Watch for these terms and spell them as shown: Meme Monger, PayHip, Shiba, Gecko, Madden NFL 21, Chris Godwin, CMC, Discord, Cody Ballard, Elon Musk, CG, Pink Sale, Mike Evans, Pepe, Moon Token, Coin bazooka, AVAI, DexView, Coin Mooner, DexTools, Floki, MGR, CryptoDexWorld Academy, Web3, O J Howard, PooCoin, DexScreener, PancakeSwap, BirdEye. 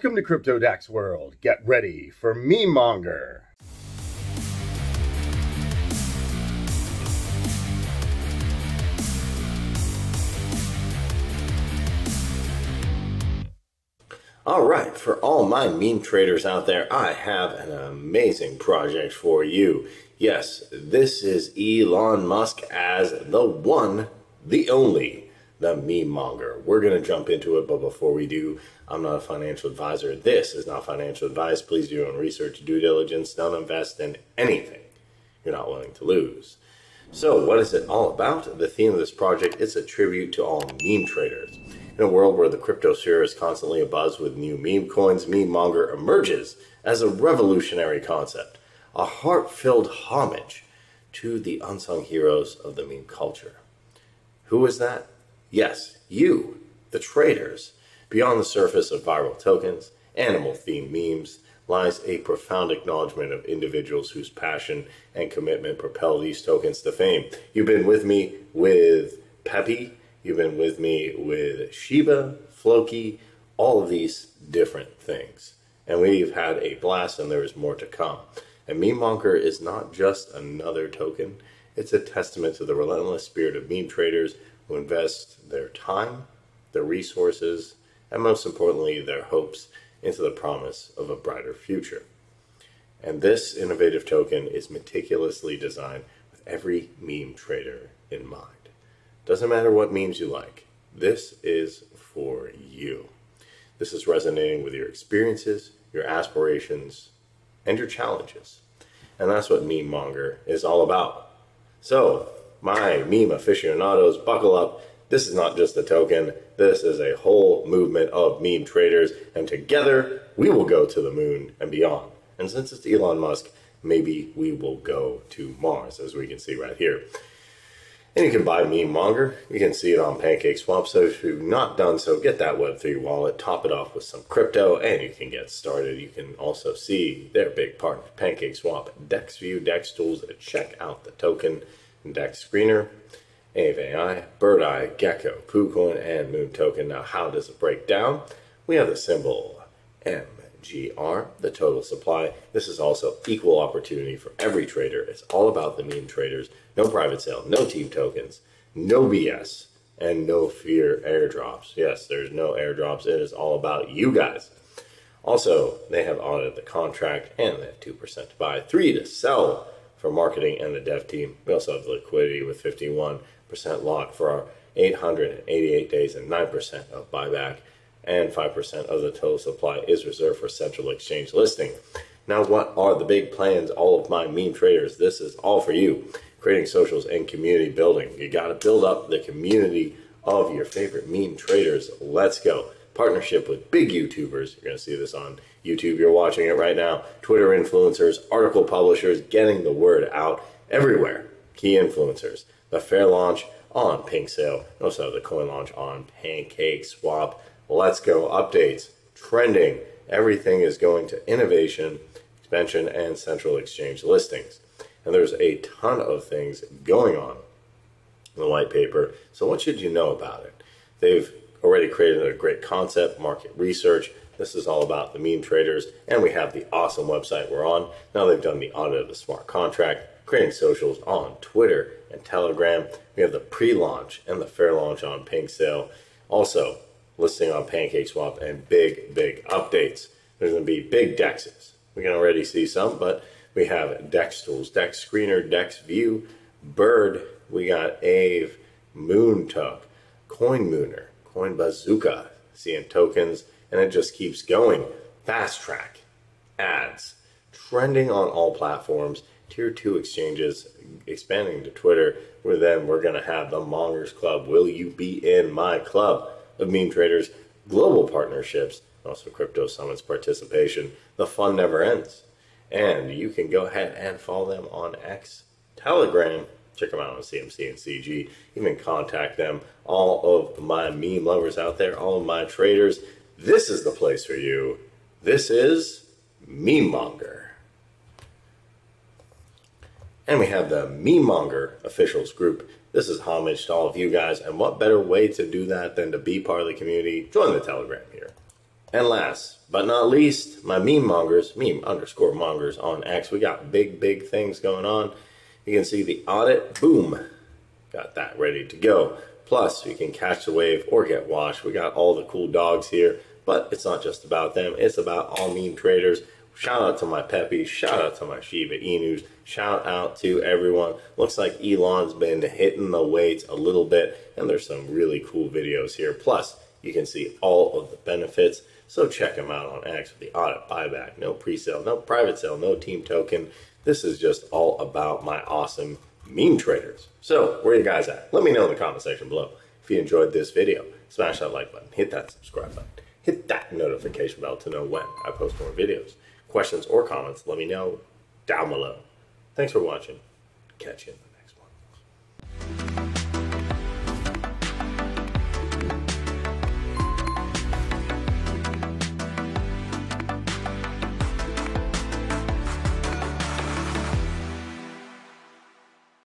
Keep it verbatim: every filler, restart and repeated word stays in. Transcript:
Welcome to Crypto Dex World. Get ready for Meme Monger. All right, for all my meme traders out there, I have an amazing project for you. Yes, this is Elon Musk as the one, the only, the Meme Monger. We're going to jump into it, but before we do, I'm not a financial advisor. This is not financial advice. Please do your own research, due diligence. Don't invest in anything you're not willing to lose. So what is it all about? The theme of this project is a tribute to all meme traders. In a world where the crypto sphere is constantly abuzz with new meme coins, Meme Monger emerges as a revolutionary concept, a heart-filled homage to the unsung heroes of the meme culture. Who is that? Yes, you, the traders. Beyond the surface of viral tokens, animal-themed memes, lies a profound acknowledgement of individuals whose passion and commitment propel these tokens to fame. You've been with me with Pepe, you've been with me with Shiba, Floki, all of these different things. And we've had a blast, and there is more to come. And Meme Monger is not just another token, it's a testament to the relentless spirit of meme traders who invest their time, their resources, and most importantly, their hopes into the promise of a brighter future. And this innovative token is meticulously designed with every meme trader in mind. Doesn't matter what memes you like, this is for you. This is resonating with your experiences, your aspirations, and your challenges. And that's what Meme Monger is all about. So, my meme aficionados, buckle up. This is not just a token. This is a whole movement of meme traders. And together, we will go to the moon and beyond. And since it's Elon Musk, maybe we will go to Mars, as we can see right here. And you can buy Meme Monger. You can see it on PancakeSwap. So if you've not done so, get that Web three wallet, top it off with some crypto, and you can get started. You can also see their big partner, PancakeSwap, DexView, DexTools, and check out the token. DexScreener, A V A I, BirdEye, Gecko, PooCoin, and Moon Token. Now, how does it break down? We have the symbol M G R, the total supply. This is also equal opportunity for every trader. It's all about the meme traders. No private sale, no team tokens, no B S, and no fear airdrops. Yes, there's no airdrops. It is all about you guys. Also, they have audited the contract, and they have two percent to buy, three percent to sell, for marketing and the dev team. We also have liquidity with fifty-one percent lock for our eight hundred eighty-eight days and nine percent of buyback, and five percent of the total supply is reserved for central exchange listing. Now, what are the big plans, all of my meme traders? This is all for you. Creating socials and community building. You gotta build up the community of your favorite meme traders. Let's go. Partnership with big YouTubers. You're going to see this on YouTube. You're watching it right now. Twitter influencers, article publishers, getting the word out everywhere. Key influencers. The fair launch on Pink Sale. Also the coin launch on PancakeSwap. Let's go. Updates. Trending. Everything is going to innovation, expansion, and central exchange listings. And there's a ton of things going on in the white paper. So what should you know about it? They've already created a great concept, market research. This is all about the meme traders, and we have the awesome website we're on. Now they've done the audit of the smart contract, creating socials on Twitter and Telegram. We have the pre-launch and the fair launch on Pink Sale. Also, listing on PancakeSwap and big, big updates. There's going to be big dexes. We can already see some, but we have DexTools, DexScreener, DexView, Bird. We got Ave, Moon Token, Coin Mooner, Coin bazooka, C M C tokens, and it just keeps going. Fast track, ads, trending on all platforms, tier two exchanges, expanding to Twitter, where then we're going to have the Mongers Club. Will you be in my club of meme traders? Global partnerships, also crypto summits participation. The fun never ends. And you can go ahead and follow them on X, Telegram. Check them out on C M C and C G. You can contact them. All of my meme lovers out there, all of my traders, this is the place for you. This is Meme Monger. And we have the Meme Monger officials group. This is homage to all of you guys. And what better way to do that than to be part of the community? Join the Telegram here. And last but not least, my meme mongers, meme underscore mongers on X. We got big, big things going on. You can see the audit, boom, got that ready to go. Plus, you can catch the wave or get washed. We got all the cool dogs here, but it's not just about them. It's about all meme traders. Shout out to my Pepe. Shout out to my Shiba Inus. Shout out to everyone. Looks like Elon's been hitting the weights a little bit, and there's some really cool videos here. Plus, you can see all of the benefits. So check them out on X with the audit, buyback, no pre-sale, no private sale, no team token. This is just all about my awesome meme traders. So where are you guys at? Let me know in the comment section below. If you enjoyed this video, smash that like button, hit that subscribe button, hit that notification bell to know when I post more videos. Questions or comments, let me know down below. Thanks for watching. Catch you.